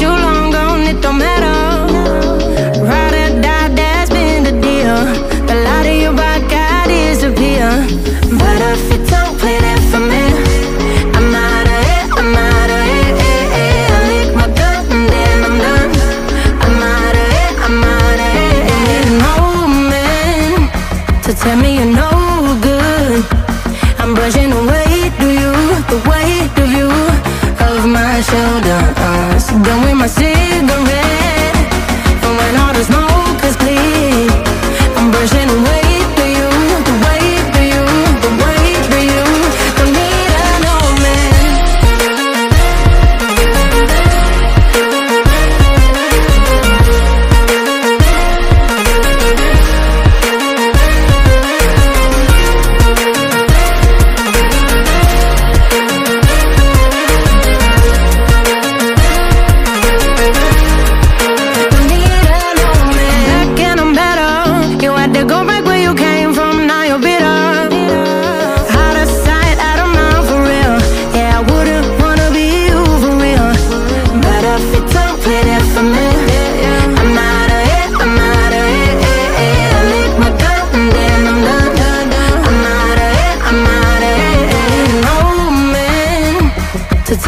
you long gone, it don't matter. Ride or die, that's been the deal. The light of your body got disappear. But if you don't play that for me, I'm out of it, I'm out of it, eh, eh. I lick my gun and then I'm done. I'm out of it, I'm out of it, eh. I need an old man to tell me you're no good. I'm brushing away to you, the weight of you, of my shoulder. Done with my cigarette, and when all the smoke is clear, I'm brushing away for you, the weight for you, the weight for you. Don't need an old man.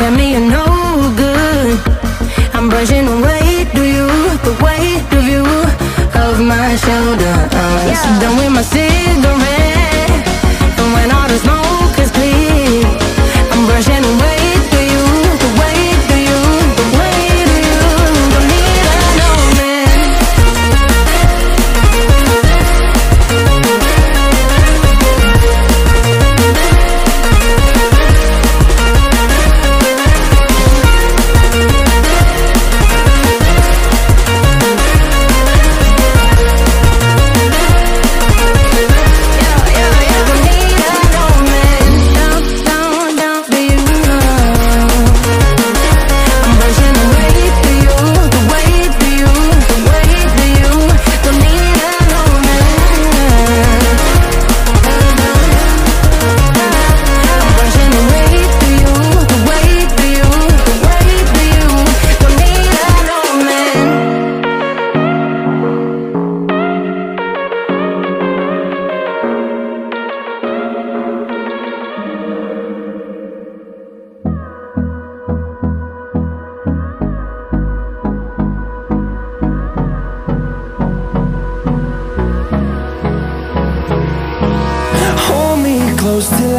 Tell me you're no good. I'm brushing away to you, the weight of you, of my shoulders. Yeah. Done with my cigarette, and when all the smoke is clear, I'm brushing away. Till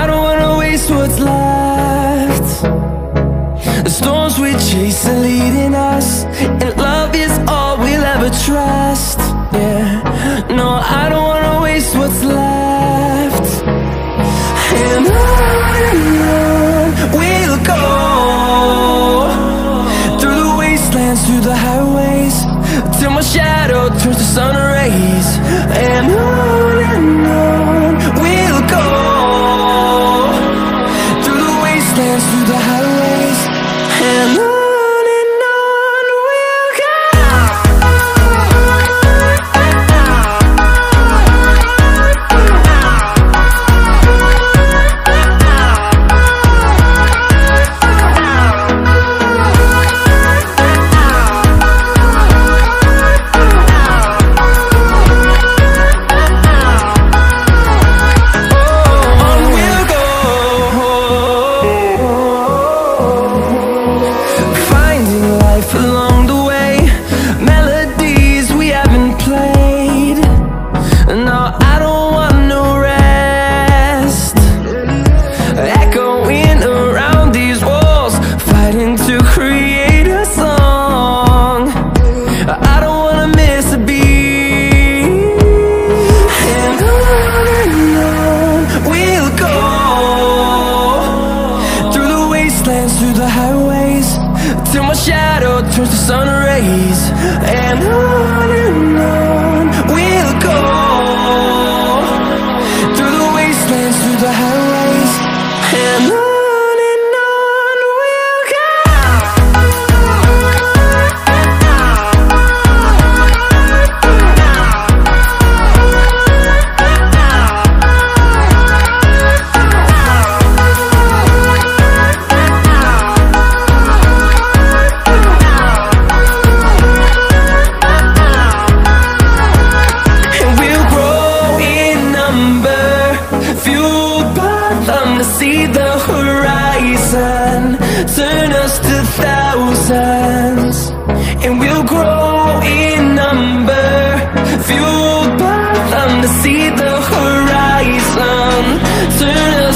I don't wanna waste what's left. The storms we chase are leading us, and love is all we'll ever trust. Yeah, no, I don't wanna waste what's left. And on we'll go, through the wastelands, through the highways, till my shadow turns to sun rays. And on we'll go, through the wastelands, through the highways. And on. Through the highways, till my shadow turns to sun rays. And on we'll go, through the wastelands, through the highways. And on. horizon, turn us to thousands, and we'll grow in number, fueled by them to see the horizon, turn us